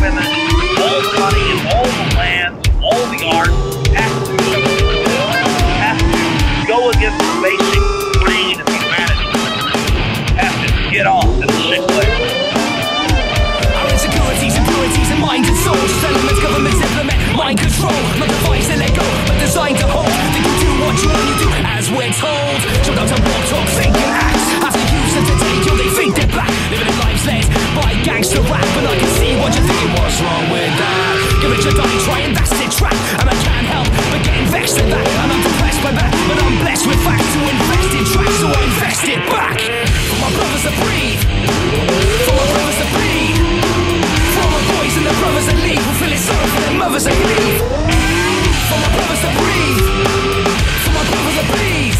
women, all the money, all the land, all the art has to go against the basic greed of humanity. Has to get off this shit place. Our insecurities, impurities, and minds and souls. Elements governments implement mind control. My device to let go, but designed to hold. Think you do what you want, you do as we're told. Show down to walk, talk, think, and act. As they use them to take you, they think they're black. Living in lives led by gangster rap, but I can see what you're thinking. What's wrong with that? Give it your dummy try and that's it trap. And I can't help but getting vexed at that. And I'm depressed by that, but I'm blessed with facts to invest in tracks, so I invest it back. For my brothers to breathe, for my brothers to bleed, for my boys and the brothers that leave, who feel it sorrow for their mothers that leave. For my brothers to breathe, for my brothers to bleed,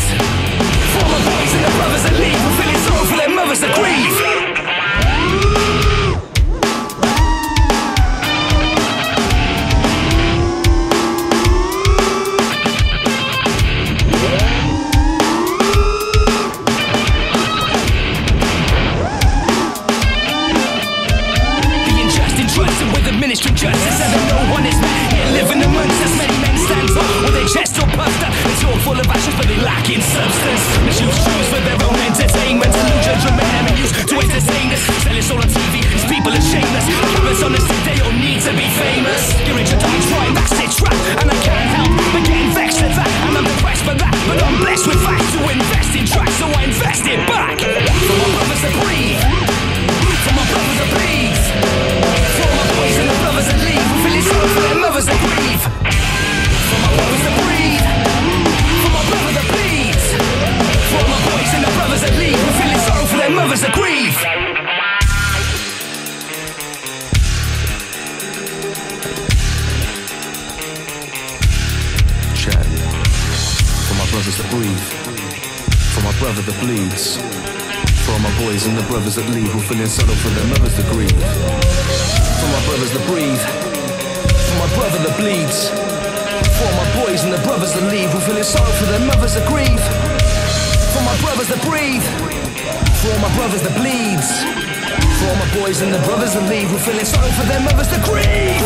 for my boys and the brothers that leave, who feel it sorrow for their mothers that grieve. Ministry justice, and no one is met here living amongst us. Many men stand tall with their chest all puffed up. It's all full of ashes, but they lack in substance. They choose shoes for their own entertainment, and no judgment ever used to entertain us. Sell us all on TV, these people are shameless. Cameras on us, they all need to be famous. You're in your dumb trying, that's it trap. And I can't help but getting vexed at that. And I'm depressed for that, but I'm blessed with facts to invest in tracks, so I invest it back. For my brothers to breathe, for my brothers to bleed, and the brothers that leave, who feel it sorrow for their mothers that grieve. For my brothers that breathe, for my brother that bleeds, for my boys and the brothers that leave, who feel it sorrow for their mothers that grieve. Chad, for my brothers that breathe, for my brother that bleeds, for my boys and the brothers that leave, who feel it sorrow for their mothers that grieve. For my brothers that breathe, for my brother that bleeds, for my boys and the brothers that leave, who feel it sorrow for their mothers that grieve. For my brothers that breathe, for my brothers that bleeds, for my boys and the brothers that leave, who feel it sorrow for their mothers that grieve.